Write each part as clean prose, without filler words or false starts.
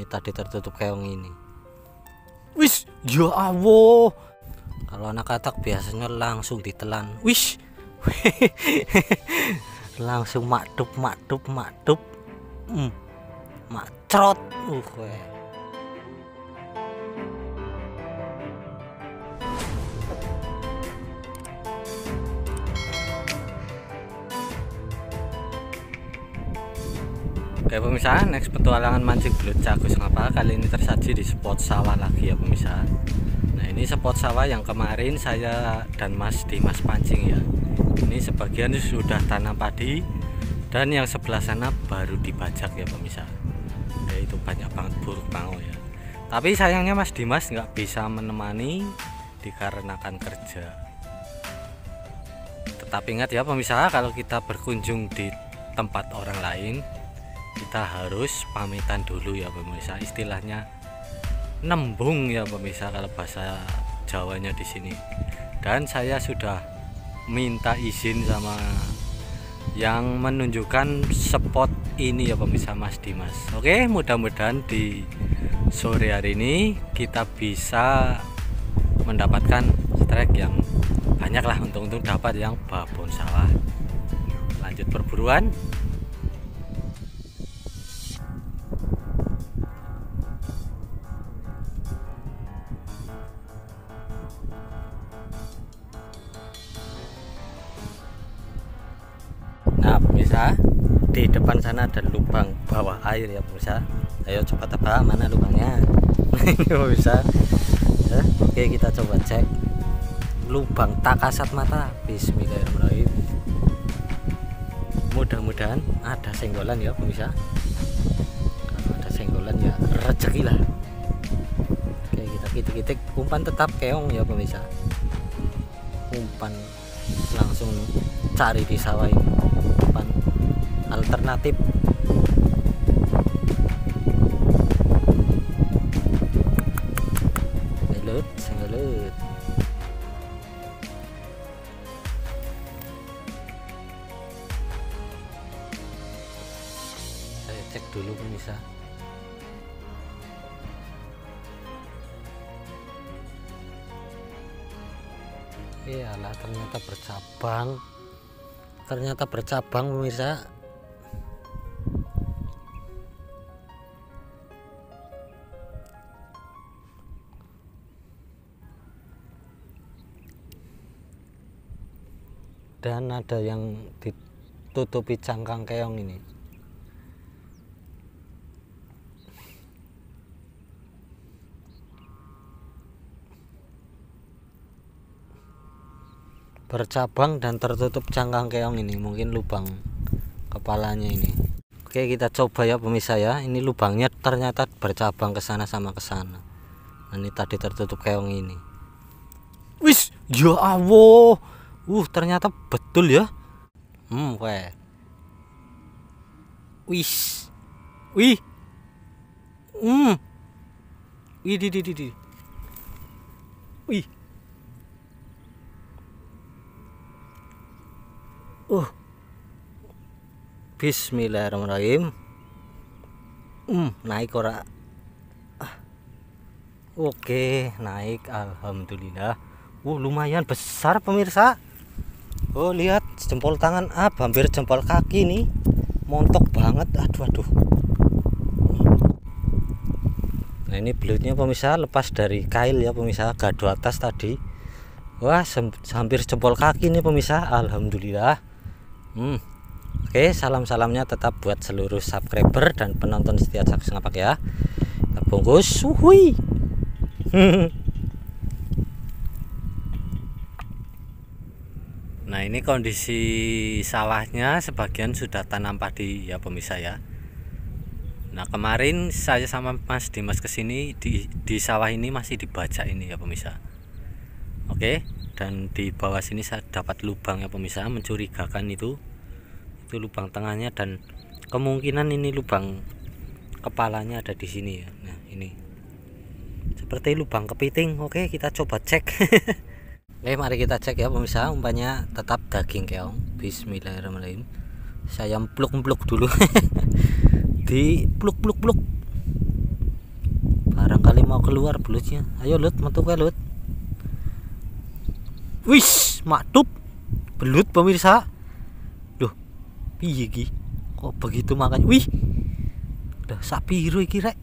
Ini tadi tertutup keong ini. Wis, ya Allah. Kalau anak katak biasanya langsung ditelan. Wis. Langsung makdup. Macrot. Oke pemirsa, next petualangan mancing belut Agus Ngapak kali ini tersaji di spot sawah lagi ya pemirsa. Nah ini spot sawah yang kemarin saya dan Mas Dimas pancing ya. Ini sebagian sudah tanam padi dan yang sebelah sana baru dibajak ya pemirsa. Ya itu banyak banget buruk bangau ya. Tapi sayangnya Mas Dimas nggak bisa menemani dikarenakan kerja. Tetap ingat ya pemirsa, kalau kita berkunjung di tempat orang lain, kita harus pamitan dulu ya pemirsa, istilahnya nembung ya pemirsa kalau bahasa Jawanya di sini. Dan saya sudah minta izin sama yang menunjukkan spot ini ya pemirsa, Mas Dimas. Oke, mudah-mudahan di sore hari ini kita bisa mendapatkan strike yang banyak lah, untung-untung dapat yang babon sawah. Lanjut perburuan. Pemirsa, di depan sana ada lubang bawah air ya pemirsa. Ayo coba tebak mana lubangnya. Ini pemirsa ya, oke kita coba cek. Lubang tak kasat mata. Bismillahirrahmanirrahim. Mudah-mudahan ada senggolan ya pemirsa. Kalau ada senggolan ya rezeki lah. Oke kita kitik-kitik. Umpan tetap keong ya pemirsa. Umpan langsung cari di sawah ini. Alternatif belut, senggelut. Saya cek dulu pemirsa. Iyalah, ternyata bercabang pemirsa. Dan ada yang ditutupi cangkang keong ini. Bercabang dan tertutup cangkang keong ini, mungkin lubang kepalanya ini. Oke, kita coba ya pemirsa ya. Ini lubangnya ternyata bercabang ke sana sama ke sana. Ini tadi tertutup keong ini. Wis, ya Allah. Ternyata betul ya. Weh. Wis. Wih. Wih. Wih. Bismillahirrahmanirrahim. Naik ora. Oke, naik alhamdulillah. Lumayan besar pemirsa. Lihat jempol tangan hampir jempol kaki nih. Montok banget. Aduh. Nah, ini belutnya pemirsa lepas dari kail ya pemirsa, gado atas tadi. Wah, hampir jempol kaki nih pemirsa. Alhamdulillah. Oke, salam-salamnya tetap buat seluruh subscriber dan penonton setia Agus Ngapak ya. Kita bungkus. Uhuy. Nah ini kondisi sawahnya sebagian sudah tanam padi ya pemirsa ya. Nah kemarin saya sama Mas Dimas kesini di sawah ini masih dibajak ini ya pemirsa. Oke, dan di bawah sini saya dapat lubang ya pemirsa, mencurigakan itu lubang tengahnya dan kemungkinan ini lubang kepalanya ada di sini ya. Nah ini seperti lubang kepiting. Oke kita coba cek. Oke, mari kita cek ya pemirsa, umpannya tetap daging keong. Bismillahirrahmanirrahim. Saya empluk-empluk dulu. Di pluk-pluk-pluk. kali mau keluar belusnya. Ayo Lut, metu ke Lut. Wis, makdup belut pemirsa. Duh, piye iki? Kok begitu makanya. Wih. Dah sak biru iki rek.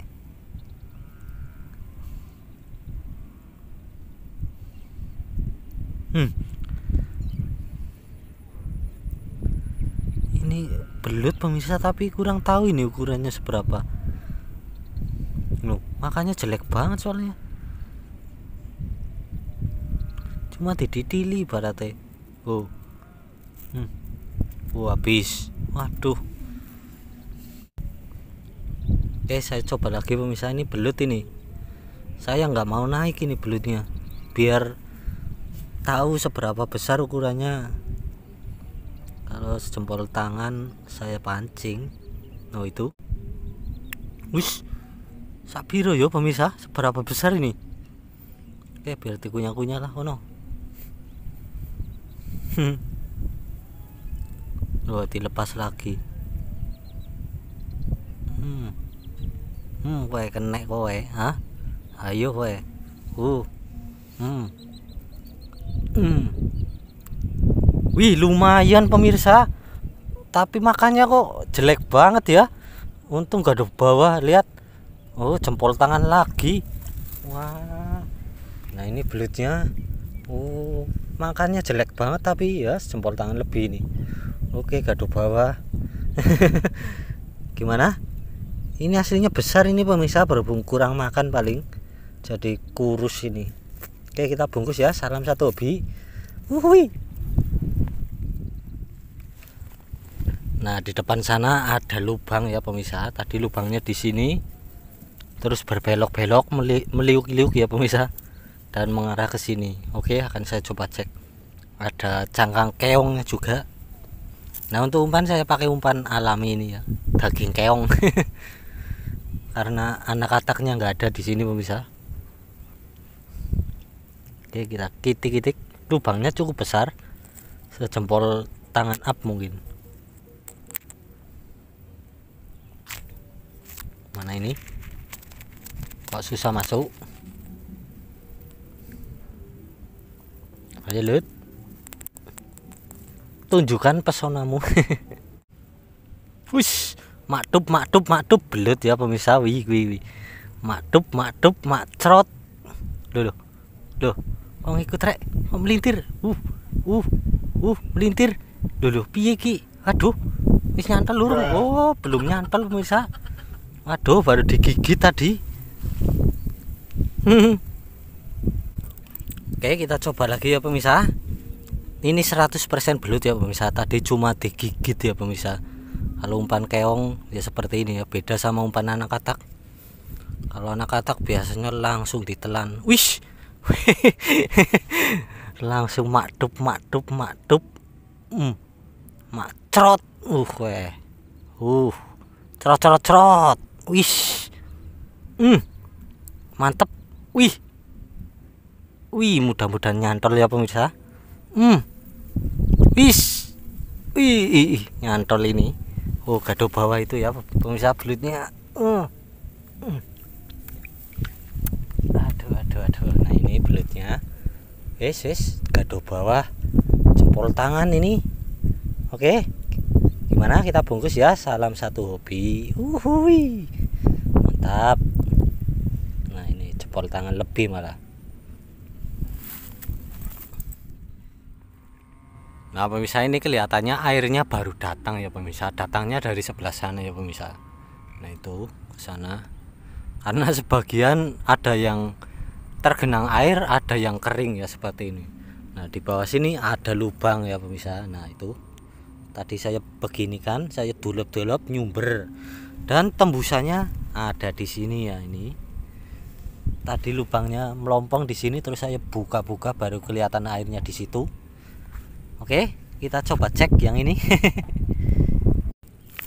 Ini belut pemirsa, tapi kurang tahu ini ukurannya seberapa. Loh, makanya jelek banget soalnya. Cuma dididili barate. Oh. Wah, habis. Waduh. Oke, saya coba lagi pemirsa, ini belut ini. Saya nggak mau naik ini belutnya. Biar tahu seberapa besar ukurannya. Kalau sejempol tangan saya pancing. Nah itu. Wis. Sak piro yo pemirsa, seberapa besar ini? Oke, biar dikunyah-kunyah lah ono. Loh, dilepas lagi. Kowe kenek kowe, ha? Ayo kowe. Wih, lumayan pemirsa, tapi makanya kok jelek banget ya. Untung gak ada bawah, lihat. Oh, jempol tangan lagi. Wah, nah ini belutnya. Oh, makanya jelek banget, tapi ya jempol tangan lebih ini. Oke, gak ada bawah. Gimana? Ini aslinya besar ini pemirsa, berhubung kurang makan paling jadi kurus ini. Oke, kita bungkus ya. Salam satu hobi. Wuhui. Nah, di depan sana ada lubang ya pemirsa. Tadi lubangnya di sini, terus berbelok-belok, meliuk-liuk ya pemirsa, dan mengarah ke sini. Oke, akan saya coba cek. Ada cangkang keongnya juga. Nah, untuk umpan saya pakai umpan alami ini ya, daging keong. Karena anak kataknya nggak ada di sini pemirsa. Oke, kita kitik-kitik. Lubangnya cukup besar, sejempol tangan up mungkin. Mana ini? Kok susah masuk? Ayo Lut, tunjukkan pesonamu. Wush, makdup belut ya pemirsa. Wih. Makdup macrot. Loh. Oh, ngikut rek, oh, melintir. Melintir. Loh, piye ki? Aduh, wis nyantel lur. Oh, belum nyantel pemirsa. Aduh, baru digigit tadi. Oke, kita coba lagi ya pemirsa. Ini 100% belut ya pemirsa. Tadi cuma digigit ya pemirsa. Kalau umpan keong ya seperti ini ya, beda sama umpan anak katak. Kalau anak katak biasanya langsung ditelan. Wish. Langsung makdup macrot. Cerot. Wih. Mantep. Wih, mudah-mudahan nyantol ya pemirsa. Wis. Wih, nyantol ini. Oh, gado bawah itu ya pemirsa belutnya. Aduh. Nah, ini belutnya. Wis, gado bawah, jempol tangan ini. Oke. Gimana, kita bungkus ya. Salam satu hobi. Uhuy. Mantap. Nah, ini jempol tangan lebih malah. Nah, pemirsa, ini kelihatannya airnya baru datang ya pemirsa. Datangnya dari sebelah sana ya pemirsa. Nah, itu ke sana. Karena sebagian ada yang tergenang air, ada yang kering ya seperti ini. Nah, di bawah sini ada lubang ya pemirsa. Nah, itu tadi saya beginikan, saya dulep-dulep nyumber, dan tembusannya ada di sini ya. Ini tadi lubangnya melompong di sini, terus saya buka-buka baru kelihatan airnya di situ. Oke, kita coba cek yang ini.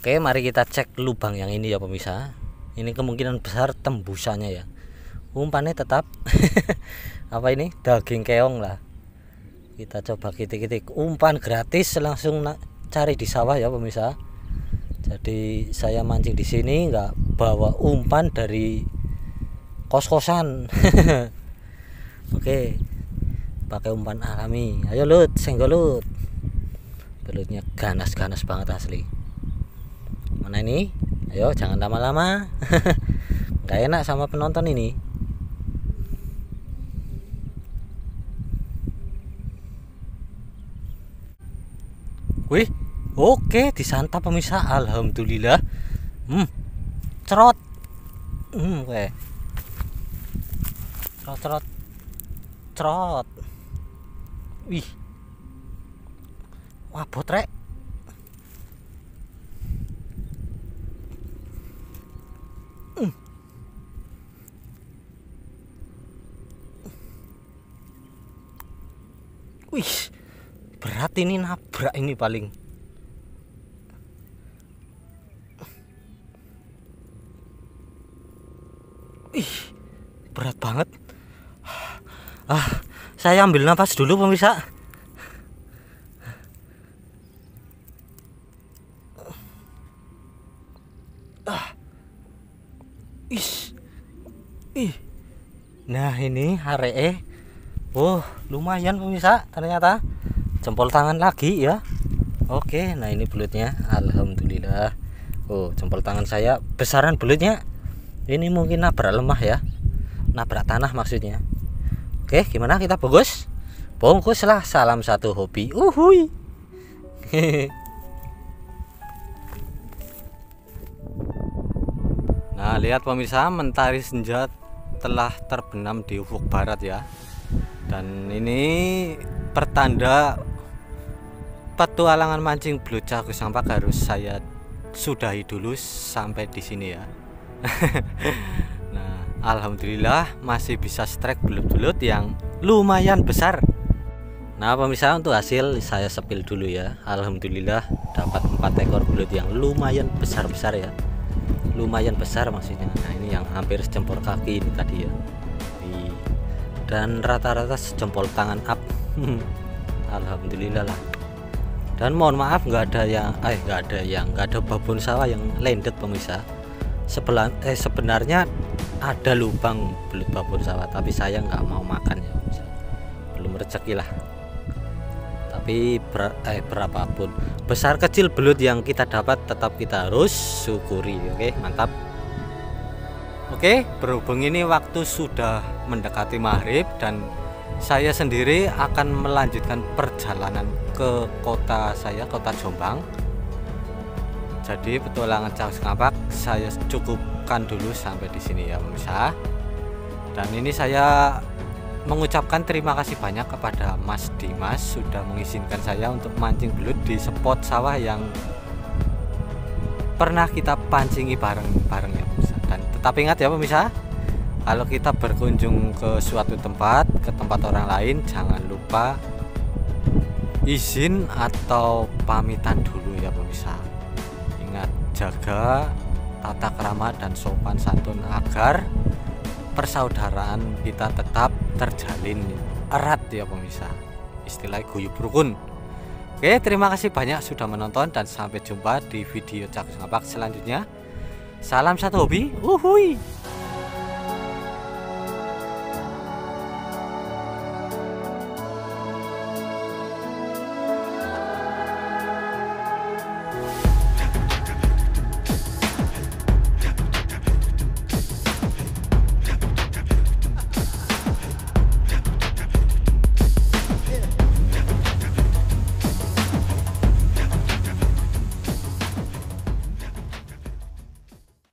Oke, mari kita cek lubang yang ini ya pemirsa. Ini kemungkinan besar tembusannya ya. Umpannya tetap apa ini, daging keong lah. Kita coba kitik-kitik. Umpan gratis, langsung cari di sawah ya pemirsa. Jadi saya mancing di sini nggak bawa umpan dari kos-kosan. Oke, pakai umpan alami. Ayo Lut, senggol Lut. Belutnya ganas-ganas banget asli. Mana ini? Ayo jangan lama-lama. Gak enak sama penonton ini. Wih, oke, disantap pemirsa, alhamdulillah. Cerot. Weh. Cerot. Cerot. Wih. Wah, botrek. Wih. Berat ini, nabrak ini paling. Ih, berat banget. Saya ambil nafas dulu pemirsa. Nah, ini haree. Oh, lumayan pemirsa ternyata. Jempol tangan lagi ya. Oke, nah ini belutnya, alhamdulillah. Oh, jempol tangan saya besaran belutnya. Ini mungkin nabrak lemah ya, nabrak tanah maksudnya. Oke, gimana kita bungkus? Bungkuslah, salam satu hobi. Uhuy. Nah, lihat pemirsa, mentari senja telah terbenam di ufuk barat ya. Dan ini pertanda petualangan mancing belut Agus Ngapak harus saya sudahi dulu sampai di sini ya. Nah, alhamdulillah masih bisa strike belut-belut yang lumayan besar. Nah pemirsa, untuk hasil saya sepil dulu ya. Alhamdulillah dapat 4 ekor belut yang lumayan besar-besar ya. Lumayan besar maksudnya. Nah, ini yang hampir sejempol kaki ini tadi ya. Dan rata-rata sejempol tangan up. Alhamdulillah lah. Dan mohon maaf nggak ada babon sawah yang lendet pemirsa. Sebenarnya ada lubang belut babon sawah, tapi saya nggak mau makan ya pemirsa. Belum rezeki lah. Tapi berapapun besar kecil belut yang kita dapat tetap kita harus syukuri. Oke, mantap. Oke, berhubung ini waktu sudah mendekati maghrib dan saya sendiri akan melanjutkan perjalanan ke kota saya, kota Jombang. Jadi petualangan Agus Ngapak saya cukupkan dulu sampai di sini ya pemirsa. Dan ini saya mengucapkan terima kasih banyak kepada Mas Dimas sudah mengizinkan saya untuk mancing belut di spot sawah yang pernah kita pancingi bareng-bareng ya pemirsa. Dan tetap ingat ya pemirsa, kalau kita berkunjung ke suatu tempat, ke tempat orang lain, jangan lupa izin atau pamitan dulu ya pemirsa. Ingat, jaga tata krama dan sopan santun agar persaudaraan kita tetap terjalin erat ya pemirsa. Istilah guyub rukun. Oke, terima kasih banyak sudah menonton dan sampai jumpa di video Agus Ngapak selanjutnya. Salam satu hobi. Uhuy.